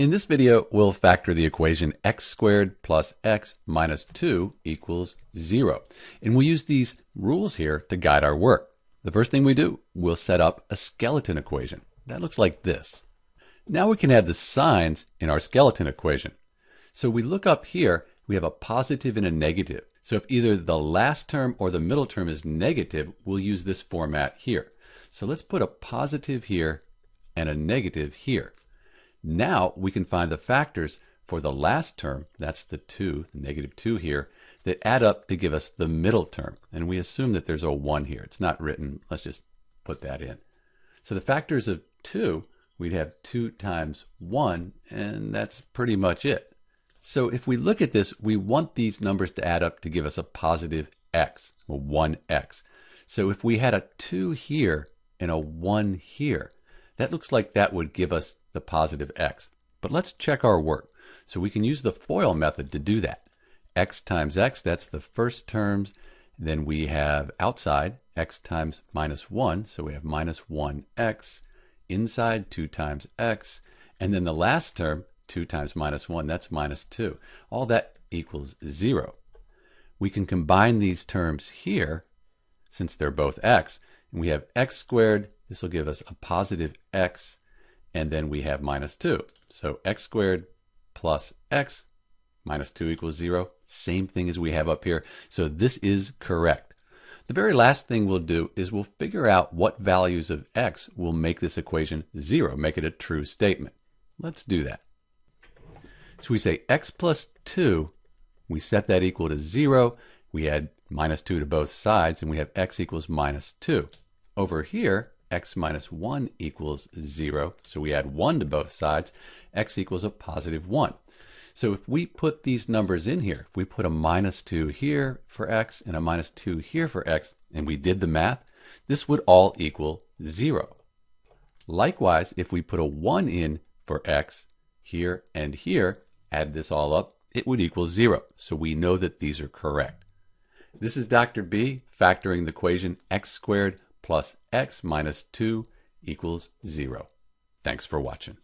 In this video, we'll factor the equation x squared plus x minus 2 equals 0. And we'll use these rules here to guide our work. The first thing we do, we'll set up a skeleton equation. That looks like this. Now we can add the signs in our skeleton equation. So we look up here, we have a positive and a negative. So if either the last term or the middle term is negative, we'll use this format here. So let's put a positive here and a negative here. Now we can find the factors for the last term, that's the 2, the negative 2 here, that add up to give us the middle term. And we assume that there's a 1 here. It's not written. Let's just put that in. So the factors of 2, we'd have 2 times 1, and that's pretty much it. So if we look at this, we want these numbers to add up to give us a positive x, a 1x. So if we had a 2 here and a 1 here, that looks like that would give us the positive x. But let's check our work. So we can use the FOIL method to do that. X times x, that's the first terms. Then we have outside, x times minus 1, so we have minus 1x. Inside, 2 times x. And then the last term, 2 times minus 1, that's minus 2. All that equals 0. We can combine these terms here, since they're both x. And we have x squared. This will give us a positive x, and then we have minus 2. So x squared plus x minus 2 equals 0. Same thing as we have up here. So this is correct. The very last thing we'll do is we'll figure out what values of x will make this equation 0, make it a true statement. Let's do that. So we say x plus 2, we set that equal to 0. We add minus 2 to both sides, and we have x equals minus 2. Over here, x minus 1 equals 0, so we add 1 to both sides. X equals a positive 1. So if we put these numbers in here, if we put a minus 2 here for x and a minus 2 here for x, and we did the math, this would all equal 0. Likewise, if we put a 1 in for x here and here, add this all up, it would equal 0. So we know that these are correct. This is Dr. B factoring the equation x squared plus x minus 2 equals 0. Thanks for watching.